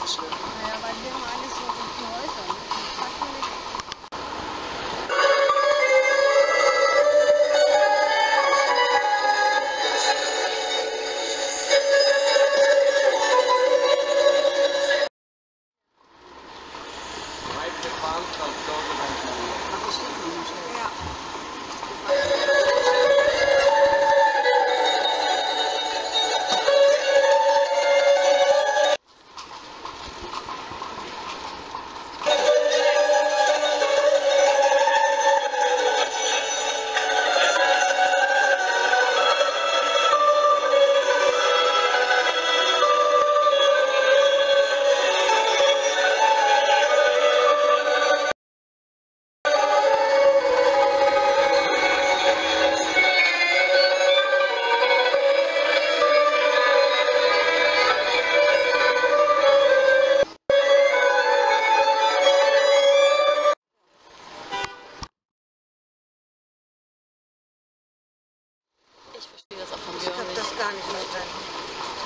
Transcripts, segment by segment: so schlimm. Naja, weil wir haben alles so gute Häuser.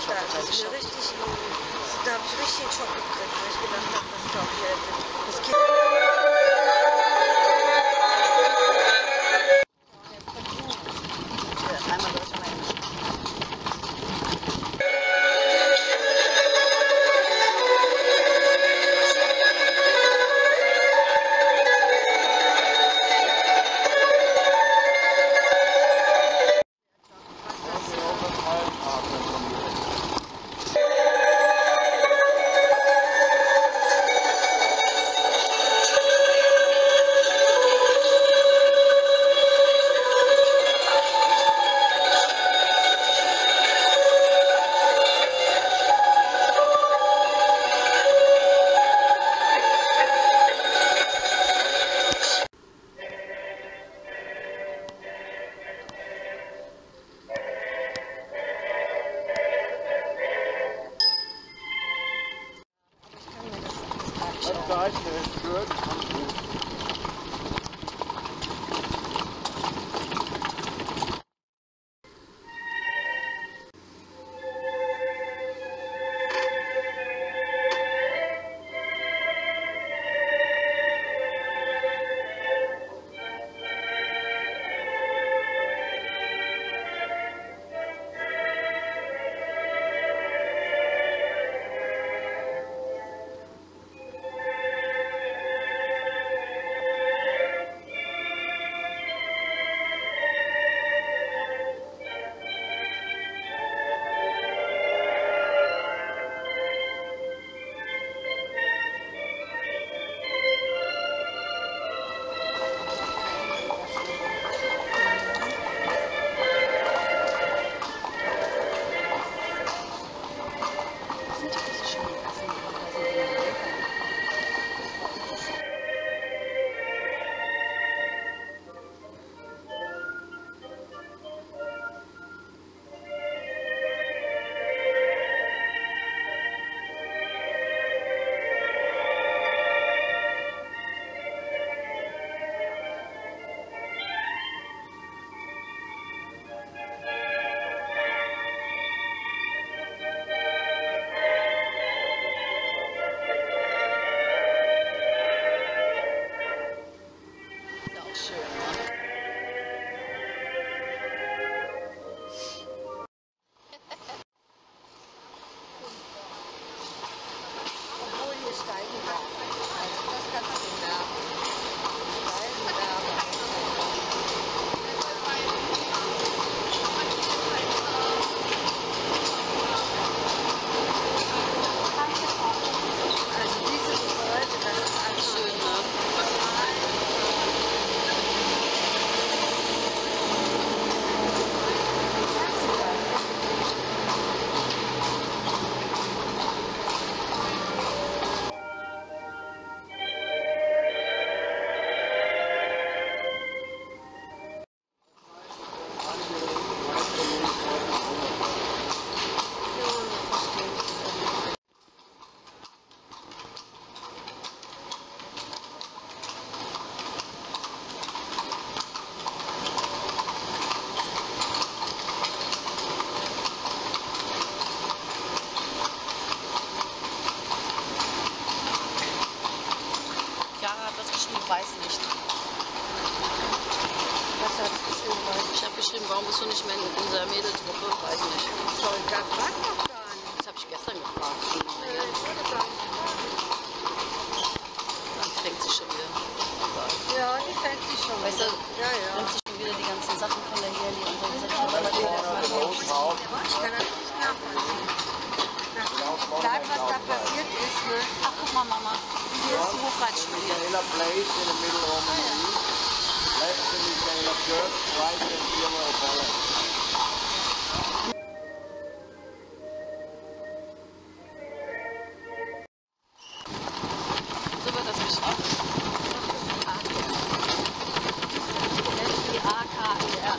Da habe ich richtig einen Schock gekriegt, weil ich gedacht habe, das glaube ich jetzt nicht. Das geht weiß nicht. Was hat es geschrieben? Ich habe geschrieben, warum bist du nicht mehr in unserer Mädelsgruppe? Weiß nicht. Soll das war doch gar nicht. Das habe ich gestern gefragt. Ich wollte gar nicht fragen. Dann fängt sie schon wieder. Ja, die fängt sich schon wieder. Weißt du, ja, ja. Nimmt sie schon wieder die ganzen Sachen von der Heli und so. Ich kann das nicht nachvollziehen. Klar, was da passiert ist, ne? Ach, guck mal, Mama. Hier ist die Hofreitschmiede. So wird das geschafft. F-I-A-K-E-R.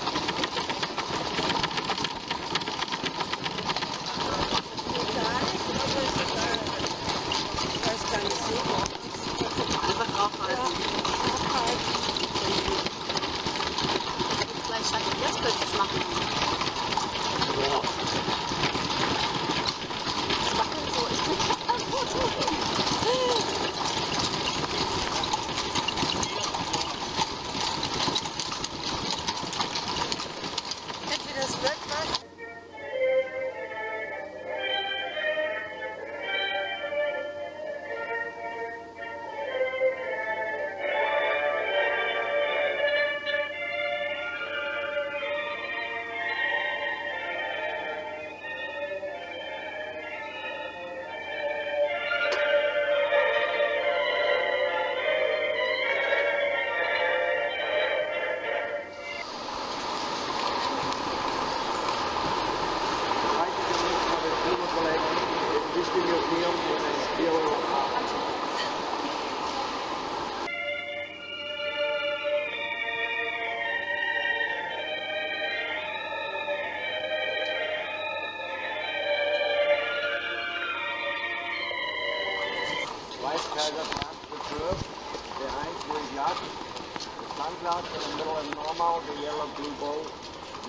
The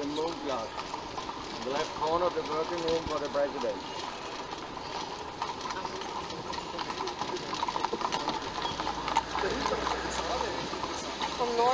moon glass. In the left corner of the working room for the president. From 9?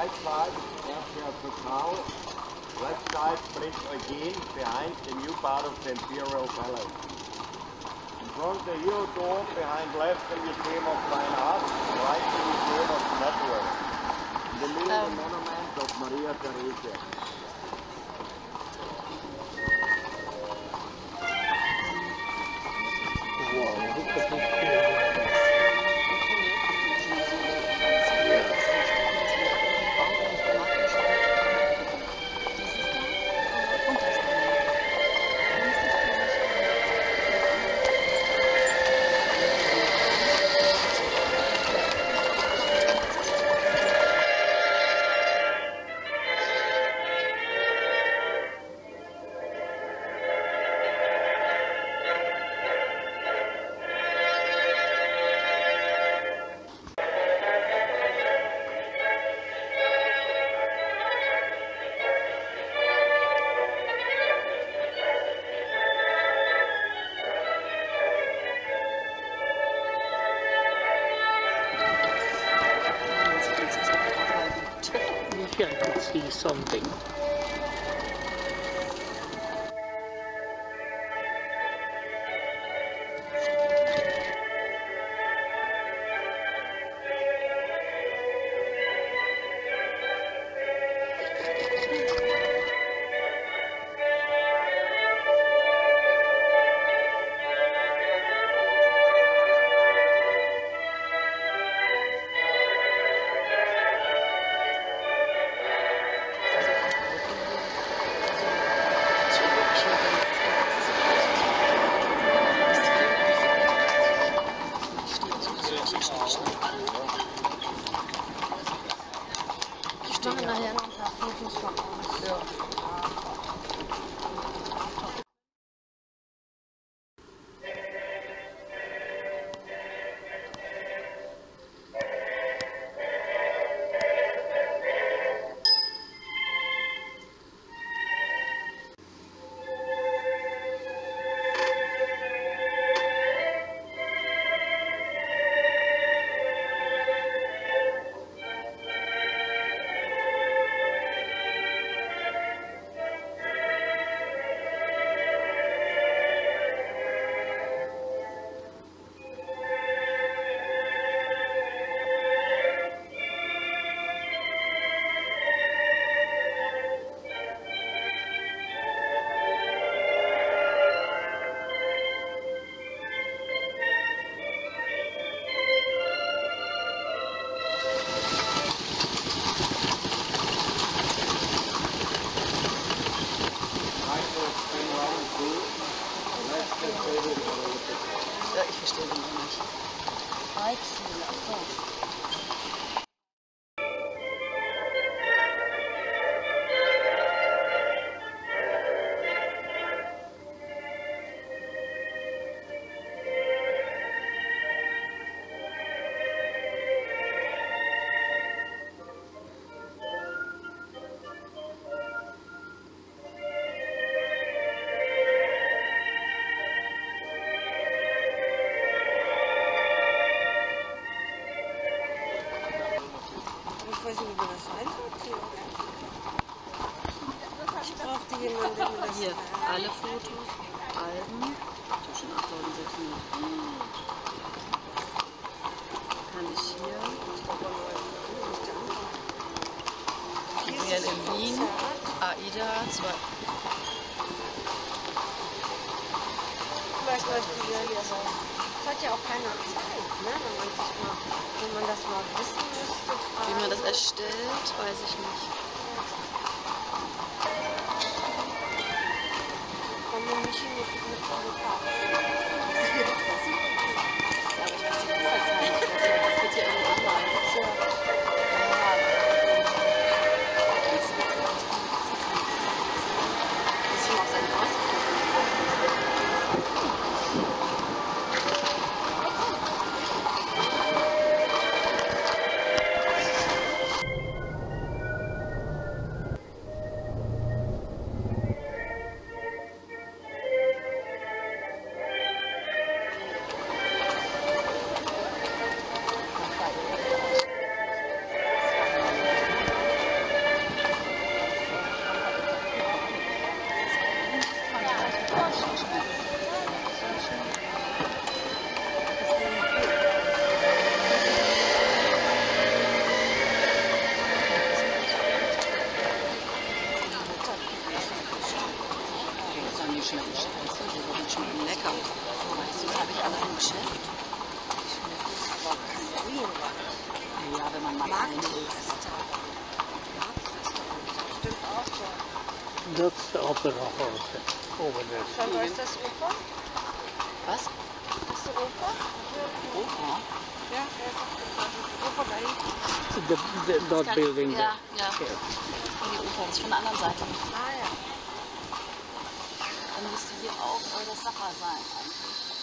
I can see something. steht denn da nicht? Weizen, ach so. Ich weiß nicht, wie man das einsortiert. Ich brauchte jemanden, der mir das... Hier, alle Fotos, Alben. Ich habe schon 8600. Kann ich hier... Hier in Wien, AIDA, 2. Vielleicht läuft die ja hier raus. Das hat ja auch keiner Zeit, ne? Wenn man das mal wissen müsste. Wie man das erstellt, weiß ich nicht. Kann man nicht hin mit einem Paar. Ja, aber ich weiß nicht, was das heißt. Das wird hier irgendwie immer lecker. Das habe ich alle im Geschäft. Ich finde das aber kein Bio. Ja, wenn man mal mag, ist stimmt auch schon. Das ist der Opera heute. Oben ist das Oper? Was? Ist das Oper? Oper? Ja, ja. Oper dort Building. Ja, ja. Die Oper ist von der anderen Seite. Ah ja. Dann müsste hier auch das Sacher sein eigentlich.